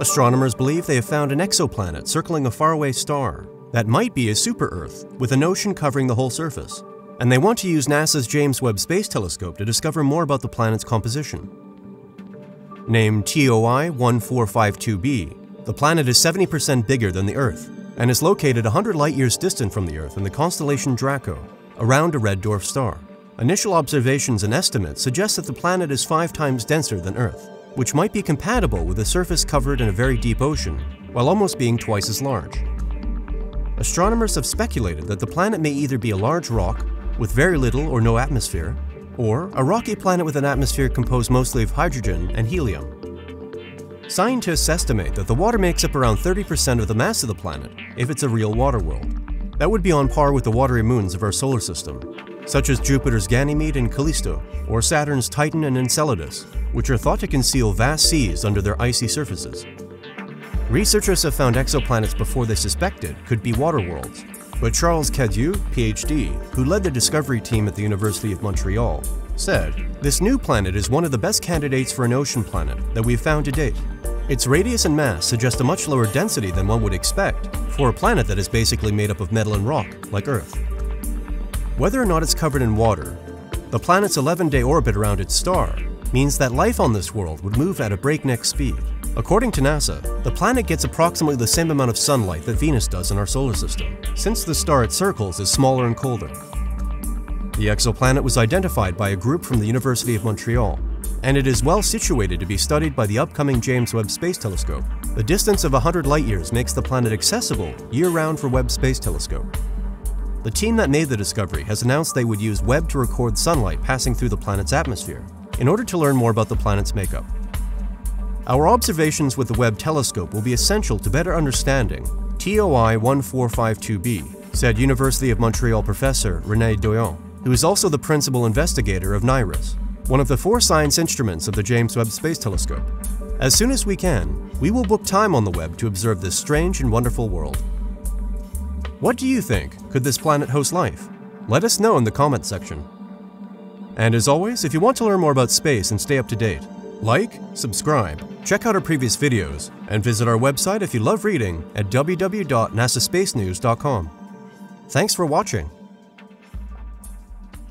Astronomers believe they have found an exoplanet circling a faraway star that might be a super-Earth with an ocean covering the whole surface, and they want to use NASA's James Webb Space Telescope to discover more about the planet's composition. Named TOI-1452 b, the planet is 70% bigger than the Earth and is located 100 light-years distant from the Earth in the constellation Draco, around a red dwarf star. Initial observations and estimates suggest that the planet is 5 times denser than Earth, which might be compatible with a surface covered in a very deep ocean, while almost being twice as large. Astronomers have speculated that the planet may either be a large rock with very little or no atmosphere, or a rocky planet with an atmosphere composed mostly of hydrogen and helium. Scientists estimate that the water makes up around 30% of the mass of the planet if it's a real water world. That would be on par with the watery moons of our solar system, such as Jupiter's Ganymede and Callisto, or Saturn's Titan and Enceladus, which are thought to conceal vast seas under their icy surfaces. Researchers have found exoplanets before they suspected could be water worlds, but Charles Cadieux, PhD, who led the discovery team at the University of Montreal, said, "This new planet is one of the best candidates for an ocean planet that we've found to date. Its radius and mass suggest a much lower density than one would expect for a planet that is basically made up of metal and rock, like Earth." Whether or not it's covered in water, the planet's 11-day orbit around its star means that life on this world would move at a breakneck speed. According to NASA, the planet gets approximately the same amount of sunlight that Venus does in our solar system, since the star it circles is smaller and colder. The exoplanet was identified by a group from the University of Montreal, and it is well situated to be studied by the upcoming James Webb Space Telescope. The distance of 100 light-years makes the planet accessible year-round for Webb Space Telescope. The team that made the discovery has announced they would use Webb to record sunlight passing through the planet's atmosphere in order to learn more about the planet's makeup. Our observations with the Webb telescope will be essential to better understanding TOI-1452 b, said University of Montreal professor René Doyon, who is also the principal investigator of NIRISS, one of the 4 science instruments of the James Webb Space Telescope. "As soon as we can, we will book time on the Webb to observe this strange and wonderful world." What do you think? Could this planet host life? Let us know in the comment section. And as always, if you want to learn more about space and stay up to date, like, subscribe, check out our previous videos, and visit our website if you love reading at www.nasaspacenews.com. Thanks for watching.